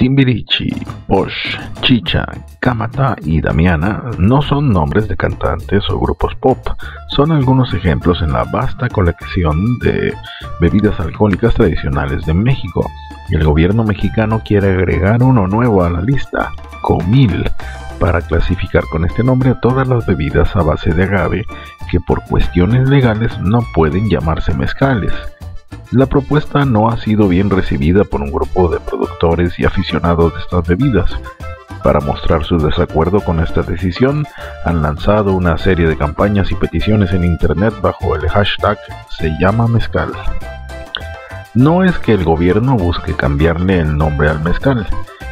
Timbirichi, Posh, Chicha, Kamáta y Damiana no son nombres de cantantes o grupos pop, son algunos ejemplos en la vasta colección de bebidas alcohólicas tradicionales de México. El gobierno mexicano quiere agregar uno nuevo a la lista, komil, para clasificar con este nombre a todas las bebidas a base de agave que por cuestiones legales no pueden llamarse mezcales. La propuesta no ha sido bien recibida por un grupo de productores y aficionados de estas bebidas. Para mostrar su desacuerdo con esta decisión, han lanzado una serie de campañas y peticiones en internet bajo el hashtag Se llama Mezcal. No es que el gobierno busque cambiarle el nombre al mezcal.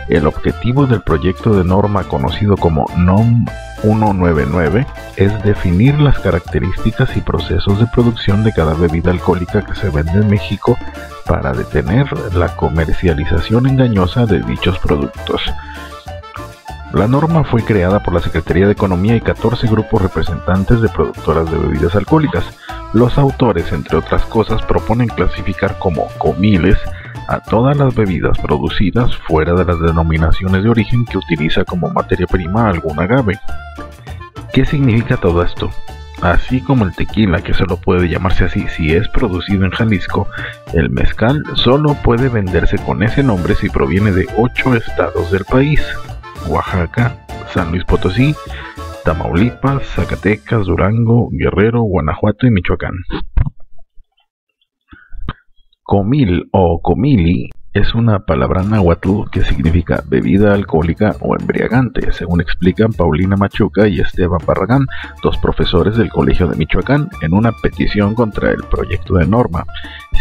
El objetivo del proyecto de norma conocido como NOM199 es definir las características y procesos de producción de cada bebida alcohólica que se vende en México para detener la comercialización engañosa de dichos productos. La norma fue creada por la Secretaría de Economía y 14 grupos representantes de productoras de bebidas alcohólicas. Los autores, entre otras cosas, proponen clasificar como komiles a todas las bebidas producidas fuera de las denominaciones de origen que utiliza como materia prima algún agave. ¿Qué significa todo esto? Así como el tequila, que solo puede llamarse así si es producido en Jalisco, el mezcal solo puede venderse con ese nombre si proviene de 8 estados del país: Oaxaca, San Luis Potosí, Tamaulipas, Zacatecas, Durango, Guerrero, Guanajuato y Michoacán. Komil o komili es una palabra náhuatl que significa bebida alcohólica o embriagante, según explican Paulina Machuca y Esteban Barragán, dos profesores del Colegio de Michoacán, en una petición contra el proyecto de norma.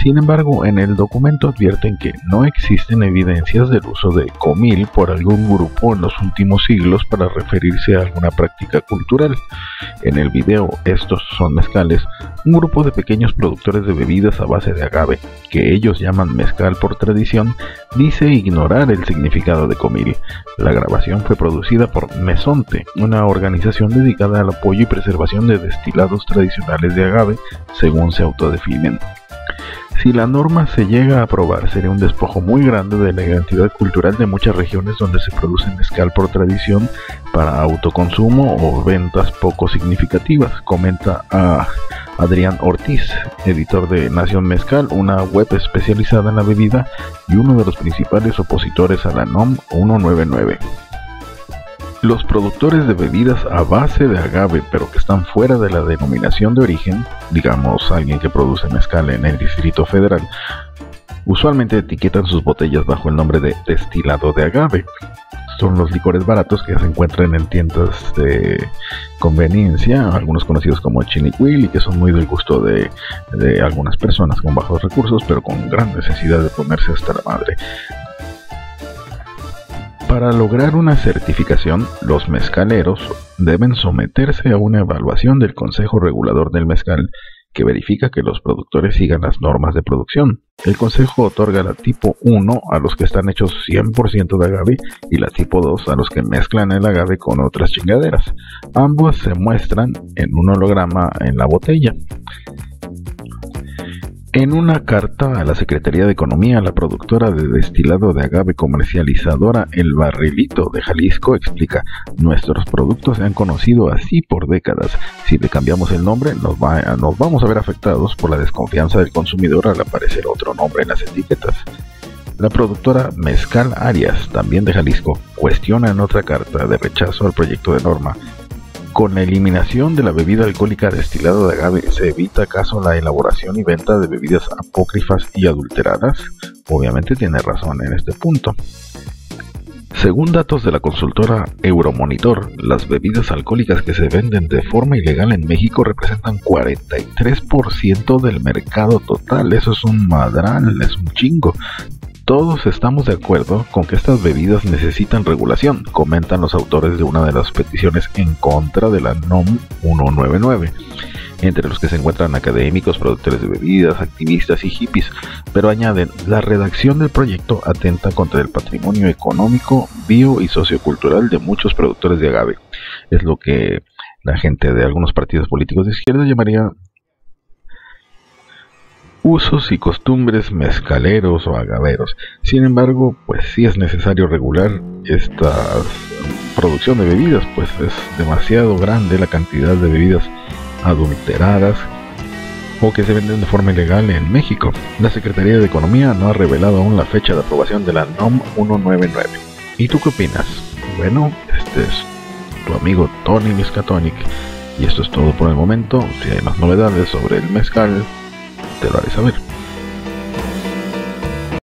Sin embargo, en el documento advierten que no existen evidencias del uso de komil por algún grupo en los últimos siglos para referirse a alguna práctica cultural. En el video Estos son mezcales, un grupo de pequeños productores de bebidas a base de agave, que ellos llaman mezcal por tradición, dice ignorar el significado de komil. La grabación fue producida por Mesonte, una organización dedicada al apoyo y preservación de destilados tradicionales de agave, según se autodefinen. Si la norma se llega a aprobar, sería un despojo muy grande de la identidad cultural de muchas regiones donde se produce mezcal por tradición para autoconsumo o ventas poco significativas, comenta Adrián Ortiz, editor de Nación Mezcal, una web especializada en la bebida y uno de los principales opositores a la NOM 199. Los productores de bebidas a base de agave pero que están fuera de la denominación de origen, digamos alguien que produce mezcal en el Distrito Federal, usualmente etiquetan sus botellas bajo el nombre de destilado de agave. Son los licores baratos que se encuentran en tiendas de conveniencia, algunos conocidos como chinicuil, y que son muy del gusto de algunas personas con bajos recursos pero con gran necesidad de ponerse hasta la madre. Para lograr una certificación, los mezcaleros deben someterse a una evaluación del Consejo Regulador del Mezcal, que verifica que los productores sigan las normas de producción. El Consejo otorga la tipo 1 a los que están hechos 100% de agave y la tipo 2 a los que mezclan el agave con otras chingaderas. Ambos se muestran en un holograma en la botella. En una carta a la Secretaría de Economía, la productora de destilado de agave comercializadora El Barrilito de Jalisco explica: nuestros productos se han conocido así por décadas. Si le cambiamos el nombre, nos vamos a ver afectados por la desconfianza del consumidor al aparecer otro nombre en las etiquetas. La productora Mezcal Arias, también de Jalisco, cuestiona en otra carta de rechazo al proyecto de norma: con la eliminación de la bebida alcohólica destilado de agave, ¿se evita acaso la elaboración y venta de bebidas apócrifas y adulteradas? Obviamente tiene razón en este punto. Según datos de la consultora Euromonitor, las bebidas alcohólicas que se venden de forma ilegal en México representan 43% del mercado total. Eso es un madral, es un chingo. Todos estamos de acuerdo con que estas bebidas necesitan regulación, comentan los autores de una de las peticiones en contra de la NOM 199, entre los que se encuentran académicos, productores de bebidas, activistas y hippies, pero añaden: la redacción del proyecto atenta contra el patrimonio económico, bio y sociocultural de muchos productores de agave. Es lo que la gente de algunos partidos políticos de izquierda llamaría usos y costumbres mezcaleros o agaveros. Sin embargo, pues sí es necesario regular esta producción de bebidas, pues es demasiado grande la cantidad de bebidas adulteradas o que se venden de forma ilegal en México. La Secretaría de Economía no ha revelado aún la fecha de aprobación de la NOM199. ¿Y tú qué opinas? Bueno, este es tu amigo Tony Miskatonic y esto es todo por el momento. Si hay más novedades sobre el mezcal, te lo haré saber.